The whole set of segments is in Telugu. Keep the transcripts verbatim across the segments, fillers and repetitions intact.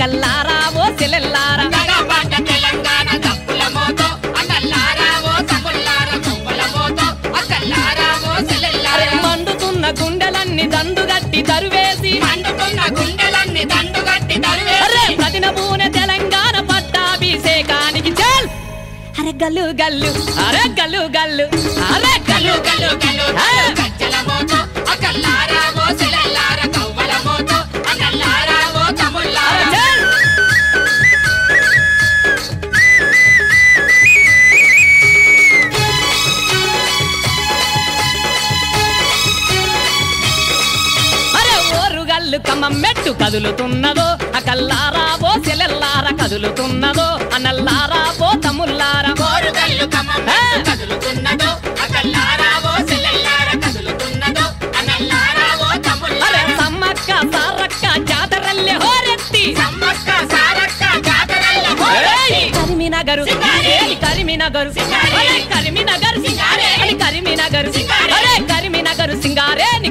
కల్లారా ఓ సెల్లెల్లారా తెలంగాణ తెలంగాణ తప్పుల మోతో అకల్లారా ఓ తప్పులారా తప్పుల మోతో అకల్లారా ఓ సెల్లెల్లారా మండుతున్న గుండెలన్నీ దండుగట్టి తరువేసి మండుతున్న గుండెలన్నీ దండుగట్టి తరువేసి అరే ప్రతినబూనే తెలంగాణ పట్టాభిషేకానికి చల్ అరే గల్లు గల్లు అరే గల్లు గల్లు అరే గల్లు గల్లు గల్లు కచ్చల మోతో అకల్లారా ఓ సెల్లెల్లారా కవ్వల మోతో అకల్లారా కమ్మ మెట్టు కదులుతున్నదో అకల్లారా ఓ సెల్లెల్లారా కదులుతున్నదో అన్నల్లారా ఓ తమ్ముల్లారా ఓరు గల్లు కమ్మ మెట్టు కదులుతున్నదో అకల్లారా ఓ సెల్లెల్లారా కదులుతున్నదో అన్నల్లారా ఓ తమ్ముల్లారా సమ్మక్క సారక్క జాతరల్లే హోరెత్తి సమ్మక్క సారక్క జాతరల్లే హోరెత్తి కరిమినగరు సింగారే కరిమినగరు సింగారే కరిమినగరు సింగారే కరిమినగరు సింగారే కరిమినగరు సింగారే ని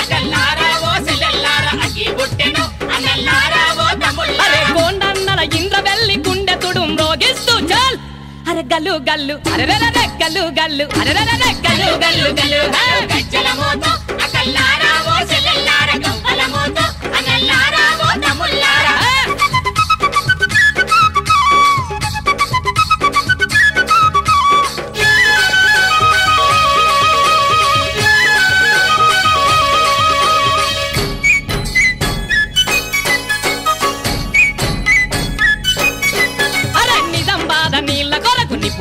అకల్లారా ఓ సెల్లెల్లారా అగి ఉండెనో అరే కొండన్నల ఇంద్రవెల్లి గుండె తుడుం రోగిస్తూ చాల్ అరే గల్లు గల్లు అరే రే గల్లు గల్లు అరే రే గల్లు గల్లు గల్లు గజ్జల మోతో అకల్లారా ఓ సెల్లెల్లార గవ్వల మోతో అకల్లారా ఓ తమ్ముల్లారా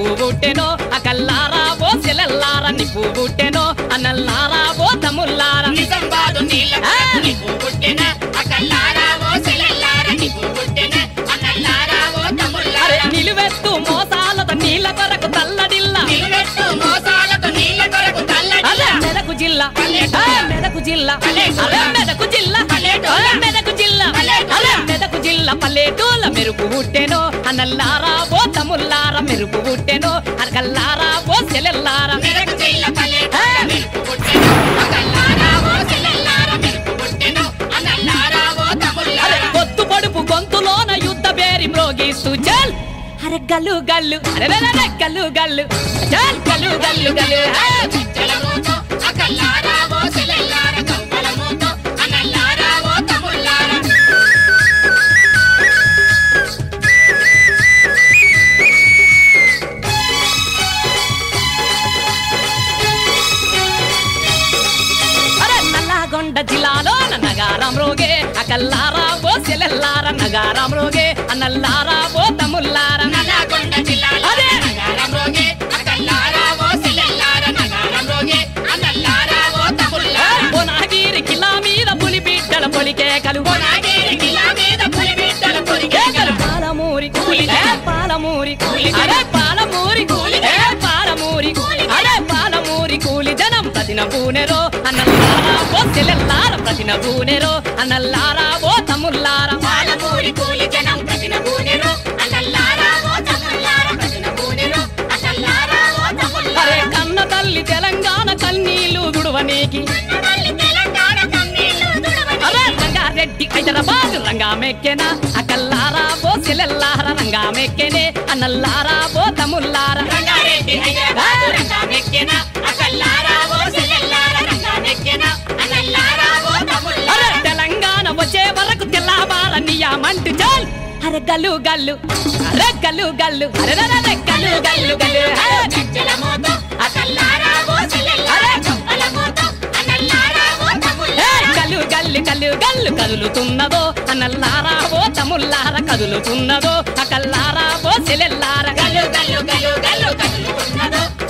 పువ్వుట్టెనో అకల్లారా ఓ సెల్లెల్లారా ని పువ్వుట్టెనో అన్నల్లారా ఓ తమ్ముల్లారా నిజంబాదు నీళ్ళ ని పువ్వుట్టెనా అకల్లారా ఓ సెల్లెల్లారా ని పువ్వుట్టెనా అన్నల్లారా ఓ తమ్ముల్లారా నిలువెత్తు మోసాలత నీళ్ళ కొరకు తల్లడిల్ల నిలువెత్తు మోసాలత నీళ్ళ కొరకు తల్లడిల్ల మెదకు జిల్లా మెదకు జిల్లా మెదకు జిల్లా మెదకు జిల్లా మెదకు జిల్లా పల్లెటూళ్ళ మెరుపు పుట్టెనో అన్నల్లారా ఓ తమ్ముల్లారా మెరుపు పుట్టెనో అకల్లారా ఓ సెల్లెల్లారా మెరుపు జిల్లా పల్లెటూళ్ళ మెరుపు పుట్టెనో అకల్లారా ఓ సెల్లెల్లారా మెరుపు పుట్టెనో అన్నల్లారా ఓ తమ్ముల్లారా పొత్తు పొడుపు గొంతులోన యుద్ధ బేరి మ్రోగిస్తూ చల్ అరే గల్లు గల్లు అరే రే గల్లు గల్లు చల్ గల్లు గల్లు గల్లు చల మోతో అకల్లారా ఓ సెల్లెల్లారా గవ్వల మోతో అన్నల్లారా ఓ తమ్ముల్లారా కొండ జిల్లాలోన నగారం రోగే అకల్లారా ఓ సెల్లెల్లారా నగారం రోగే అన్నల్లారా ఓ తమ్ముల్లారా నల్గొండ జిల్లాలో నగారం రోగే అకల్లారా ఓ సెల్లెల్లారా నగారం రోగే అన్నల్లారా ఓ తమ్ముల్లారా బోనాగిరి కిలా మీద పులి బిడ్డల పొలికే కలు బోనాగిరి కిలా మీద పులి బిడ్డల పొలికే కలు పాలమూరి కూలి పాలమూరి కూలి అరే పాలమూరి కూలి పాలమూరి కూలి అరే పాలమూరి కూలి జనం ప్రతిన పూనెరో అన్నల్లారా ఓ సెల్లెల్లారా ప్రతిన పూనెరో అన్నల్లారా ఓ తమ్ముల్లారా పాలమూరి కూలి జనం ప్రతిన పూనెరో అన్నల్లారా ఓ తమ్ముల్లారా ప్రతిన పూనెరో అన్నల్లారా ఓ తమ్ముల్లారా అరే కన్న తల్లి తెలంగాణ కన్నీలు గుడవనేకి కన్న తల్లి తెలంగాణ కన్నీలు గుడవనేకి అరే రంగారెడ్డి హైదరాబాద్ రంగామెక్కెనా అకల్లారా ఓ సెల్లెల్లారా రంగామెక్కెనే అన్నల్లారా ఓ తమ్ముల్లారా రంగారెడ్డి హైదరాబాద్ రంగామెక్కెనా అకల్లారా ఓ సెల్లెల్లారా రంగామెక్కెనా అన్నల్లారా ఓ తమ్ముల్లారా అరే తెలంగాణ వచ్చే వరకు తెల్లవార నియామంటు చాల్ అరే గల్లు గల్లు అరే గల్లు గల్లు అరే రే గల్లు గల్లు గల్లు గజ్జల మోతో అకల్లారా ఓ సెల్లెల్లారా గవ్వల మోతో అన్నల్లారా ఓ తమ్ముల్లారా గల్లు గల్లు గల్లు గల్లు కదులుతున్నదో అన్నల్లారా ఓ తమ్ముల్లారా కదులుతున్నదో అకల్లారా ఓ సెల్లెల్లారా గల్లు గల్లు గల్లు గల్లు కదులుతున్నదో